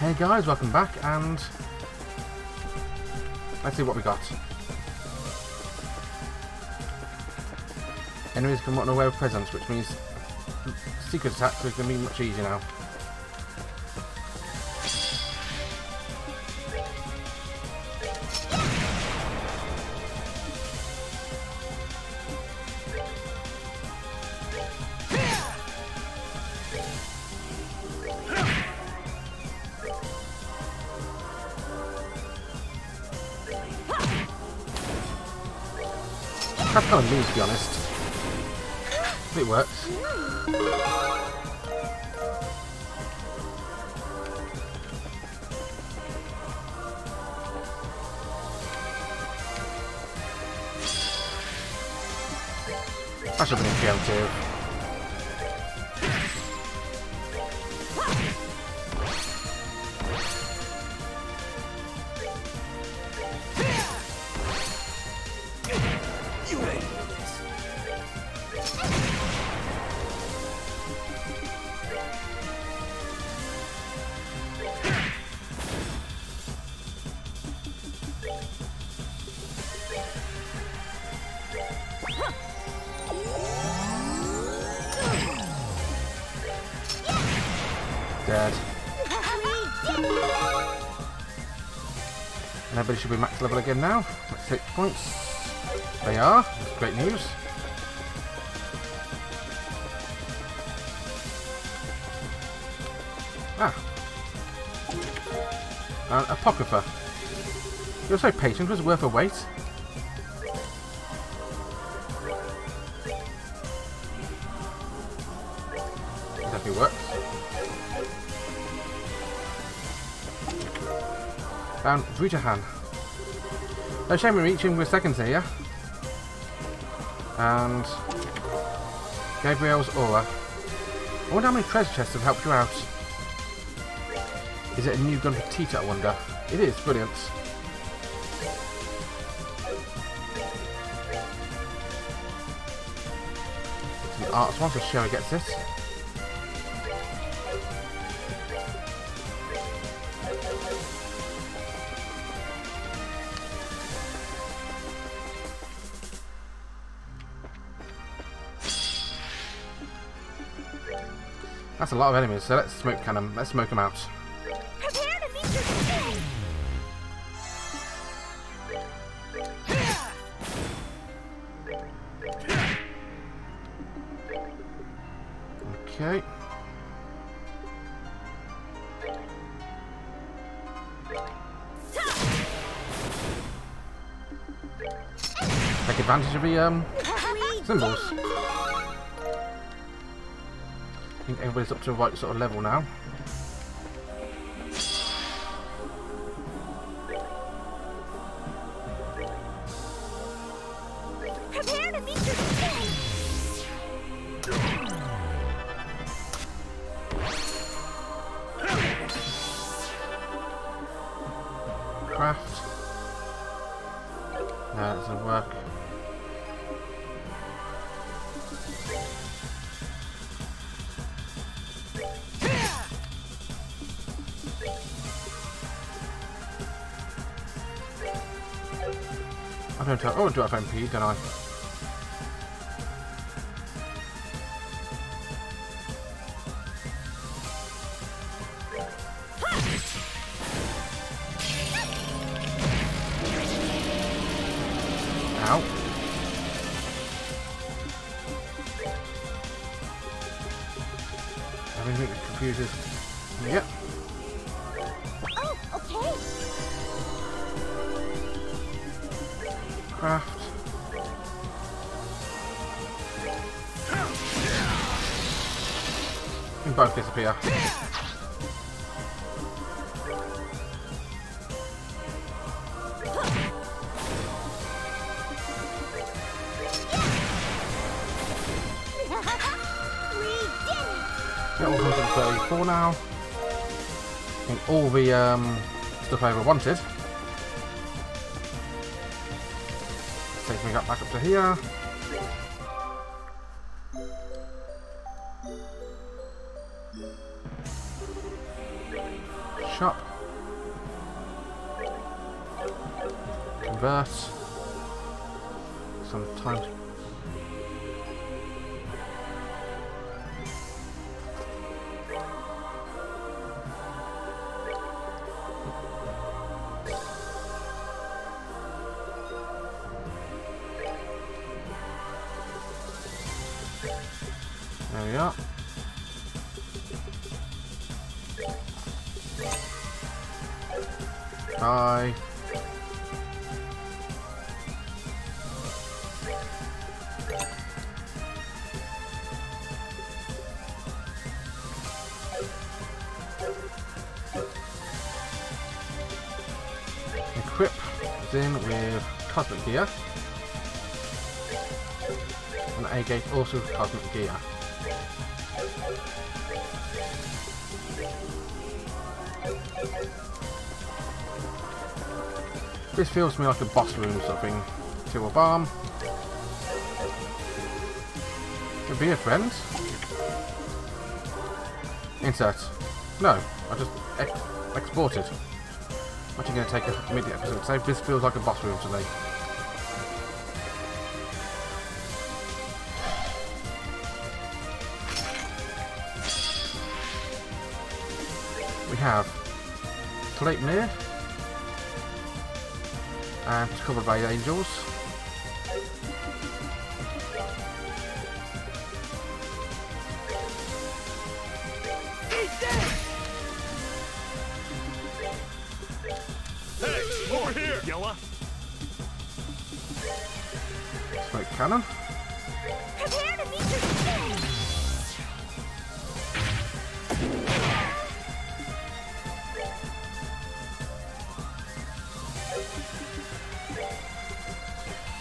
Hey guys, welcome back, and let's see what we got. Enemies can not aware of presence, which means secret attacks are going to be much easier now. That's kind of mean, to be honest. But it works. I should have been in jail too. Dead. And everybody should be max level again now. That's 6 points. They are. That's great news. Ah. And Apocrypha. You're so patient, was it worth a wait? Definitely works. Found Brutahan. No shame we're reaching with seconds here. And Gabriel's Aura. I wonder how many treasure chests have helped you out. Is it a new gun for Tita, I wonder? It is, brilliant. It's an arts one, so Sherry gets it. That's a lot of enemies, so let's smoke cannon. Let's smoke them out. Prepare to meet your king. Okay. Take advantage of the symbols. I think everybody's up to the right sort of level now. Prepare to meet your king. Craft. No, that doesn't work. I don't know. Oh, do I have MP? Don't I? Ow. Everything that confuses. Yep. Craft. And both disappear. It all comes up to 34 now. And all the stuff I ever wanted. We got back up to here. shop. Convert. Some time. There we are. Hi. Equip in with cosmic gear. And A gate also with cosmic gear. This feels to me like a boss room something. To a bomb. Could be a friend. Insert. No, I just exported. I'm actually going to take a mid episode save. This feels like a boss room today. We have Sleipnir. And it's covered by angels. Hey, over here, Yella. Smoke cannon. Prepare to meet your death.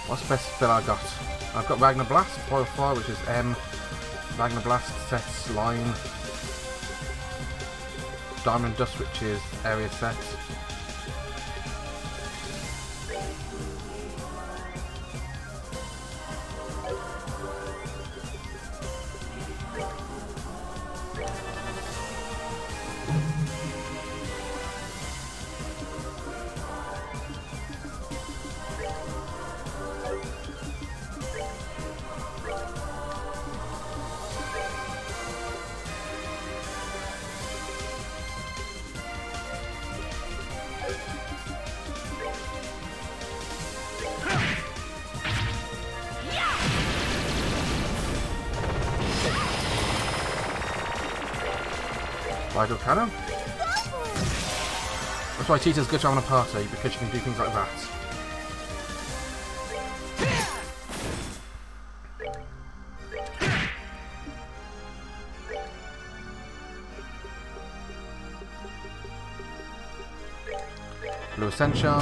What's the best spell I got? I've got Ragnar Blast, Pyrofire, which is M. Ragnar Blast sets line. Diamond Dust, which is area set. Vital cannon. That's why Tita's good to have on a party, because she can do things like that. Blue Ascension.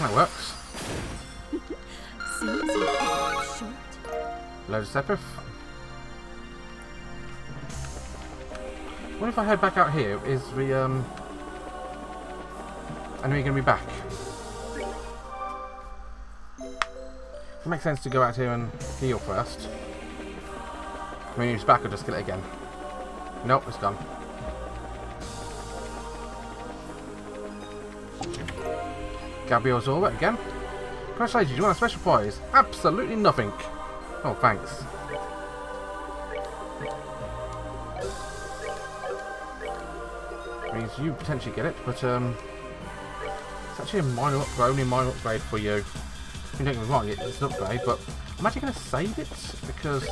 That works. Load of Sepeth. What if I head back out here? Is the enemy going to be back? It makes sense to go out here and heal first. I mean, it's back, I'll just kill it again. Nope, it's gone. Gabriel's Aura again. Congratulations, you won a special prize. Absolutely nothing. Oh, thanks. Means you potentially get it, but it's actually a minor upgrade, only a minor upgrade for you. If you don't get me wrong, it's an upgrade, but I'm actually going to save it because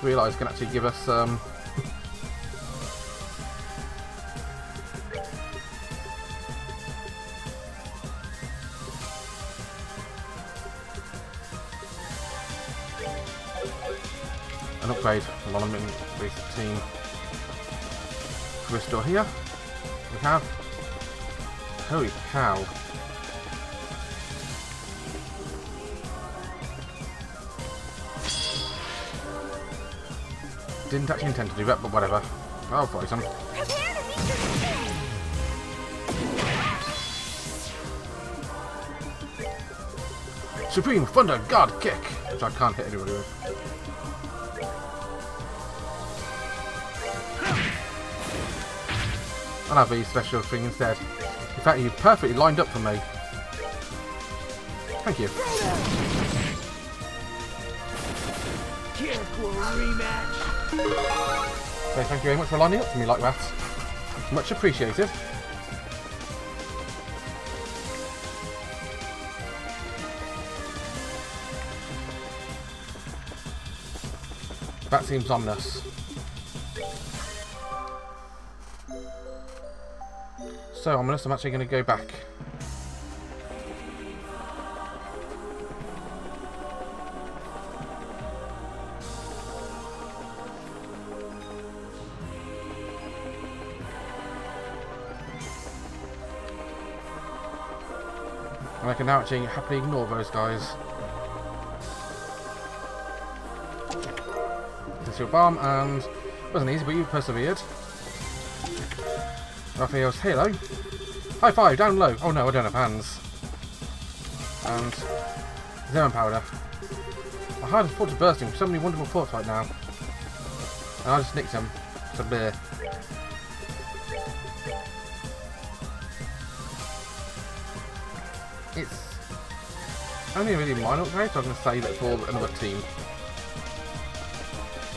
I realise it can actually give us an upgrade while I'm in with the team. Crystal here. We have. Holy cow. Didn't actually intend to do that, but whatever. Oh, poison. Supreme Thunder God Kick! Which I can't hit anybody with. I'll have a special thing instead. In fact, you perfectly lined up for me. Thank you. Careful rematch. Okay, thank you very much for lining up for me like that. Much appreciated. That seems ominous. So ominous, I'm actually going to go back. And I can now actually happily ignore those guys. Your bomb, and it wasn't easy, but you persevered. Raphael's Halo. High five, down low. Oh no, I don't have hands. And zircon powder. My heart is full to bursting with so many wonderful thoughts right now. And I just nicked them. It's a beer. It's only a really minor upgrade, so I'm going to save it for another team.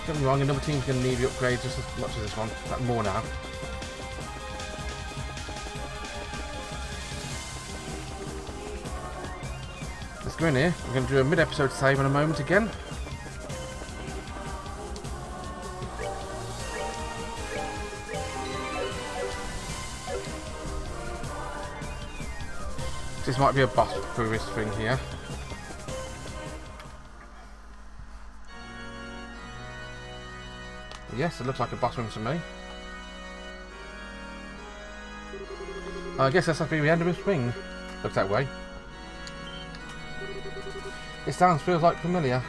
Don't be wrong, another team's going to need the upgrades just as much as this one, but more now. Let's go in here. We're going to do a mid-episode save in a moment again. This might be a boss through this thing here. Yes, it looks like a boss room to me. I guess that's actually the end of this ring. Looks that way. It sounds, feels like familiar.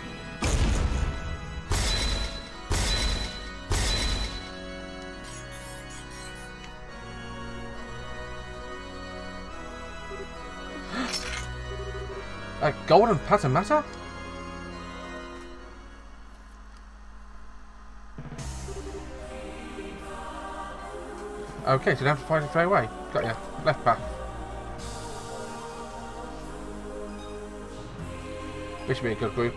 A golden patamata? Okay, so you don't have to find it straight away. Got ya. Left path. This should be a good group.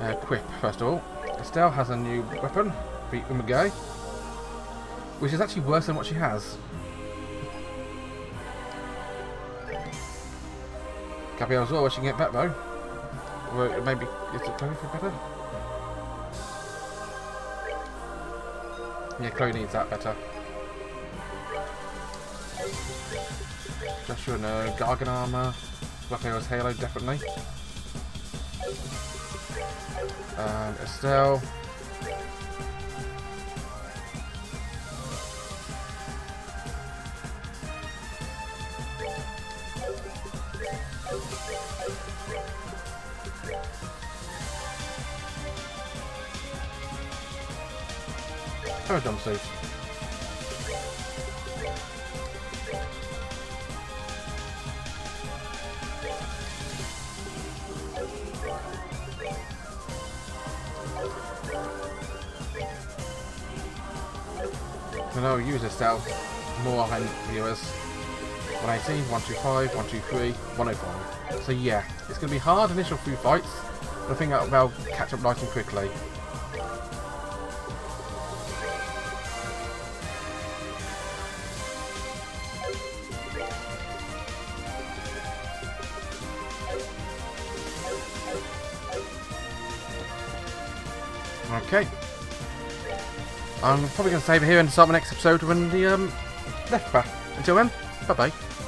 Equip, first of all. Estelle has a new weapon, Beat Rimmigay, which is actually worse than what she has. Gabriel's Aura, she can get that though. Or maybe it's Chloe for better? Yeah, Chloe needs that better. Joshua and Gargan armor. Raphael's Halo, definitely. And Estelle. Paradigm suit. And I'll use this out more hand viewers. 118, 125, 123, 105. So yeah, it's going to be hard initial few fights, but I think that'll catch up nice and quickly. Okay, I'm probably going to save it here and start my next episode when the left back. Until then, bye bye.